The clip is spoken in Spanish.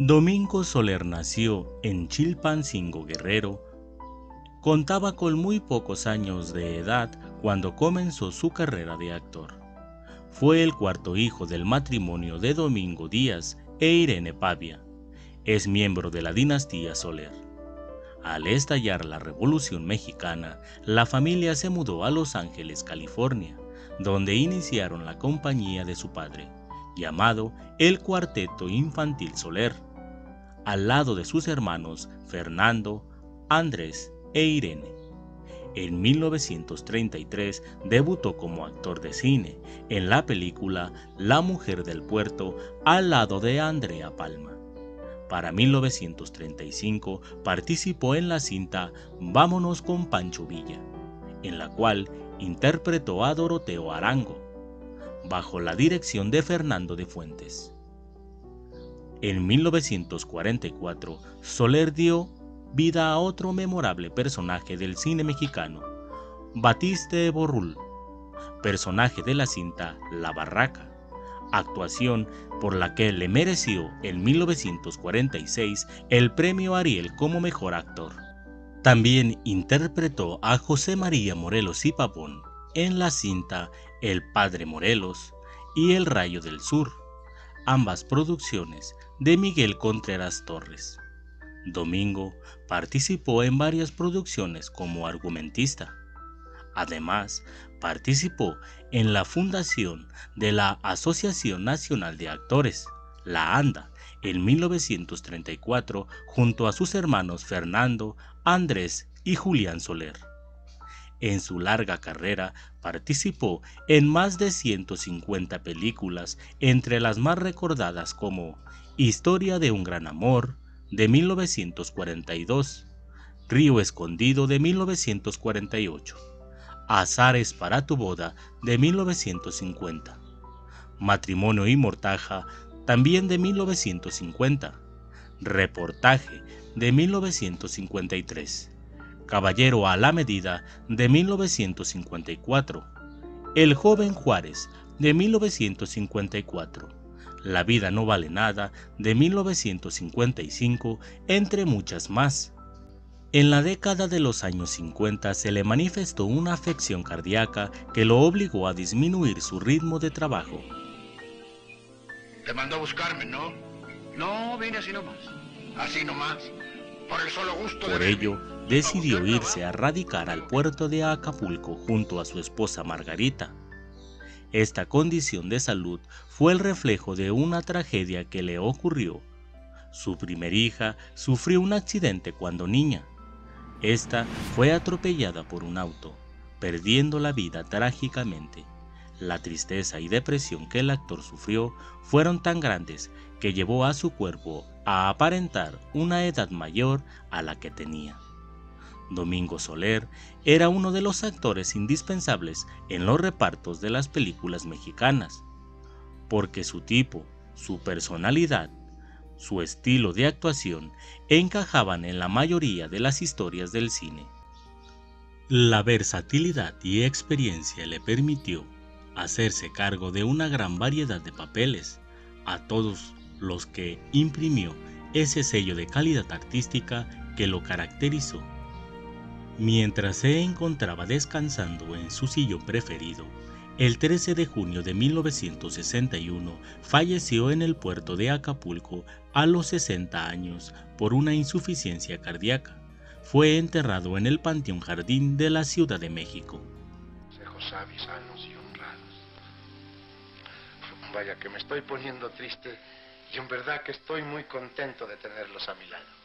Domingo Soler nació en Chilpancingo, Guerrero. Contaba con muy pocos años de edad cuando comenzó su carrera de actor. Fue el cuarto hijo del matrimonio de Domingo Díaz e Irene Pavia. Es miembro de la dinastía Soler. Al estallar la Revolución Mexicana, la familia se mudó a Los Ángeles, California, donde iniciaron la compañía de su padre, llamado el Cuarteto Infantil Soler, al lado de sus hermanos Fernando, Andrés e Irene. En 1933 debutó como actor de cine en la película La Mujer del Puerto al lado de Andrea Palma. Para 1935 participó en la cinta Vámonos con Pancho Villa, en la cual interpretó a Doroteo Arango, bajo la dirección de Fernando de Fuentes. En 1944, Soler dio vida a otro memorable personaje del cine mexicano, Batiste Borrul, personaje de la cinta La Barraca, actuación por la que le mereció en 1946 el premio Ariel como mejor actor. También interpretó a José María Morelos y Papón en la cinta El Padre Morelos y El Rayo del Sur, ambas producciones de Miguel Contreras Torres. Domingo participó en varias producciones como argumentista. Además, participó en la fundación de la Asociación Nacional de Actores, la ANDA, en 1934 junto a sus hermanos Fernando, Andrés y Julián Soler. En su larga carrera participó en más de 150 películas, entre las más recordadas como Historia de un gran amor, de 1942, Río escondido, de 1948, Azares para tu boda, de 1950, Matrimonio y mortaja, también de 1950, Reportaje, de 1953, Caballero a la Medida, de 1954, El Joven Juárez, de 1954, La Vida No Vale Nada, de 1955, entre muchas más. En la década de los años 50 se le manifestó una afección cardíaca que lo obligó a disminuir su ritmo de trabajo. Te mandó a buscarme, ¿no? No, vine así nomás. Así nomás. Por el solo gusto de... Por ello, decidió irse a radicar al puerto de Acapulco junto a su esposa Margarita. Esta condición de salud fue el reflejo de una tragedia que le ocurrió. Su primer hija sufrió un accidente cuando niña. Esta fue atropellada por un auto, perdiendo la vida trágicamente. La tristeza y depresión que el actor sufrió fueron tan grandes que llevó a su cuerpo a aparentar una edad mayor a la que tenía. Domingo Soler era uno de los actores indispensables en los repartos de las películas mexicanas, porque su tipo, su personalidad, su estilo de actuación encajaban en la mayoría de las historias del cine. La versatilidad y experiencia le permitió hacerse cargo de una gran variedad de papeles, a todos los que imprimió ese sello de calidad artística que lo caracterizó. Mientras se encontraba descansando en su sillón preferido, el 13 de junio de 1961 falleció en el puerto de Acapulco a los 60 años por una insuficiencia cardíaca. Fue enterrado en el Panteón Jardín de la Ciudad de México. Consejos sabios, sanos y honrados. Vaya que me estoy poniendo triste y en verdad que estoy muy contento de tenerlos a mi lado.